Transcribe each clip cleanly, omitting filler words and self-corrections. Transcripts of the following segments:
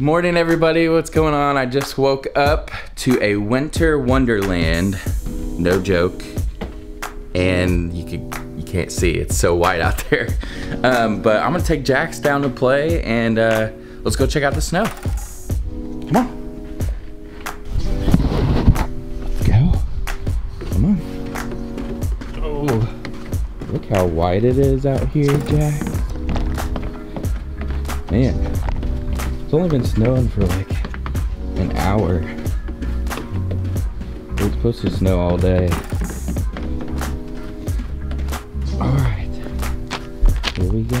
Morning everybody, what's going on? I just woke up to a winter wonderland, no joke. And you can't see, it's so white out there. But I'm gonna take Jax down to play and let's go check out the snow. Come on. Let's go, come on. Oh, look how white it is out here, Jax. Man. It's only been snowing for like an hour. It's supposed to snow all day. Alright, here we go.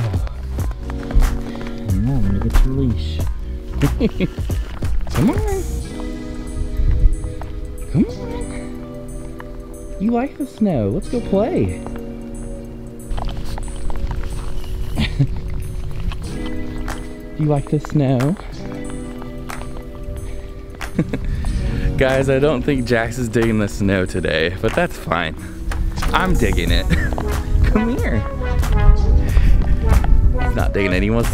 Come on, look at your leash. Come on. Come on. You like the snow, let's go play. You like the snow? Guys, I don't think Jax is digging the snow today, but that's fine. I'm digging it. Come here. He's not digging it, he wants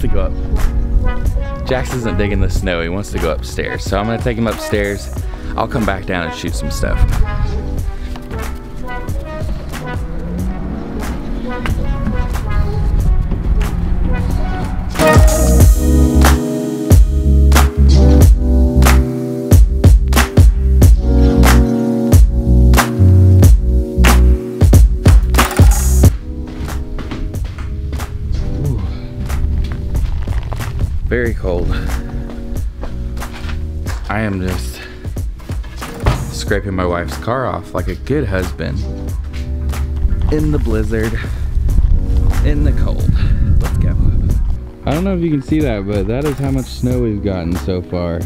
to go up. Jax isn't digging the snow, he wants to go upstairs. So I'm gonna take him upstairs. I'll come back down and shoot some stuff. Very cold. I am just scraping my wife's car off like a good husband. In the blizzard, in the cold. Let's go. I don't know if you can see that, but that is how much snow we've gotten so far.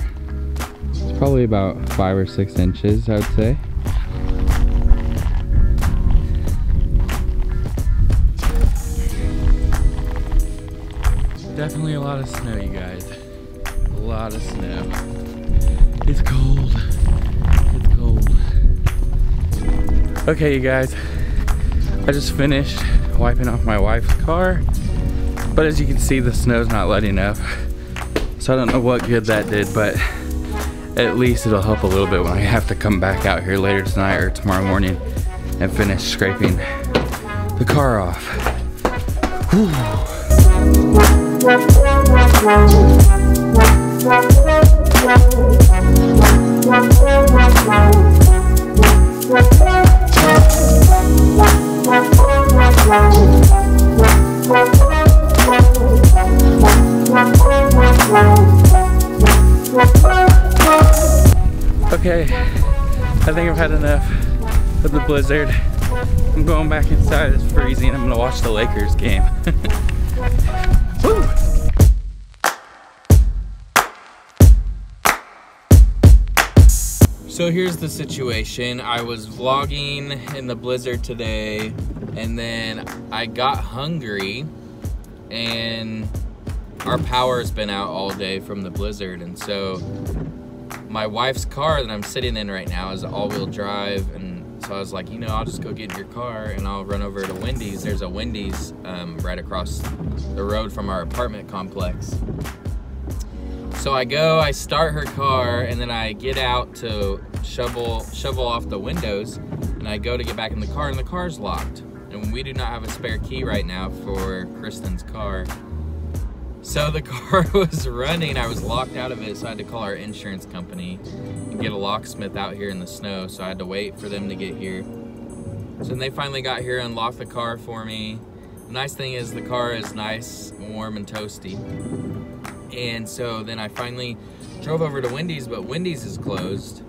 It's probably about 5 or 6 inches, I would say. Definitely a lot of snow, you guys. A lot of snow. It's cold. It's cold. Okay, you guys. I just finished wiping off my wife's car, but as you can see, the snow's not letting up. So I don't know what good that did, but at least it'll help a little bit when I have to come back out here later tonight or tomorrow morning and finish scraping the car off. Whew. Okay, I think I've had enough of the blizzard. I'm going back inside, it's freezing. I'm gonna watch the Lakers game. Woo! So here's the situation. I was vlogging in the blizzard today and then I got hungry and our power's been out all day from the blizzard, and so my wife's car that I'm sitting in right now is all-wheel drive, and so I was like, you know, I'll just go get your car and I'll run over to Wendy's. There's a Wendy's right across the road from our apartment complex. So I go, I start her car, and then I get out to shovel off the windows, and I go to get back in the car, and the car's locked. And we do not have a spare key right now for Kristen's car. So the car was running, I was locked out of it, so I had to call our insurance company and get a locksmith out here in the snow, so I had to wait for them to get here. So then they finally got here, unlocked the car for me. The nice thing is the car is nice, warm, and toasty. And so then I finally drove over to Wendy's, but Wendy's is closed.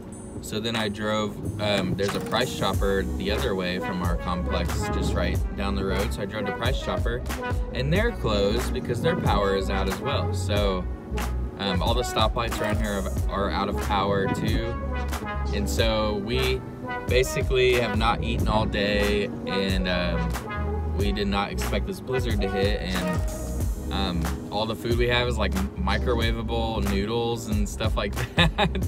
So then I drove, there's a Price Chopper the other way from our complex, just right down the road. So I drove to Price Chopper and they're closed because their power is out as well. So all the stoplights around here are out of power too. And so we basically have not eaten all day, and we did not expect this blizzard to hit, and all the food we have is like microwavable noodles and stuff like that.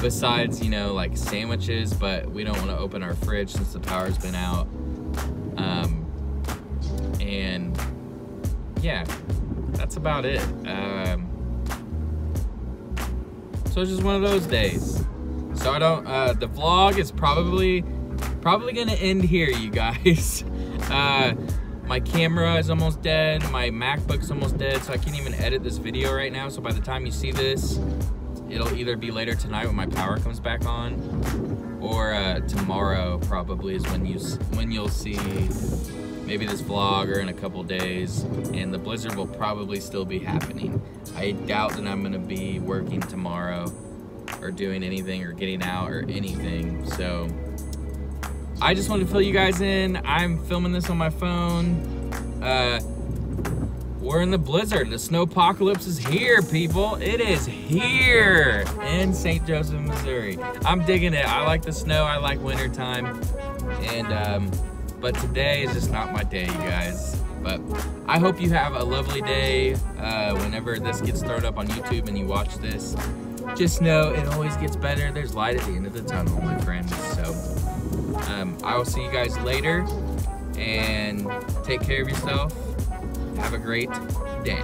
Besides, you know, like sandwiches, but we don't want to open our fridge since the power's been out. And yeah, that's about it. So it's just one of those days. So I don't, the vlog is probably gonna end here, you guys. My camera is almost dead, my MacBook's almost dead, so I can't even edit this video right now. So by the time you see this, it'll either be later tonight when my power comes back on, or tomorrow probably is when you'll see maybe this vlog, or in a couple days. And the blizzard will probably still be happening. I doubt that I'm gonna be working tomorrow, or doing anything, or getting out, or anything. So I just wanted to fill you guys in. I'm filming this on my phone. We're in the blizzard. The snowpocalypse is here, people. It is here in St. Joseph, Missouri. I'm digging it. I like the snow. I like wintertime. And but today is just not my day, you guys. But I hope you have a lovely day. Whenever this gets thrown up on YouTube and you watch this, just know it always gets better. There's light at the end of the tunnel, my friends. So I will see you guys later, and take care of yourself. Have a great day.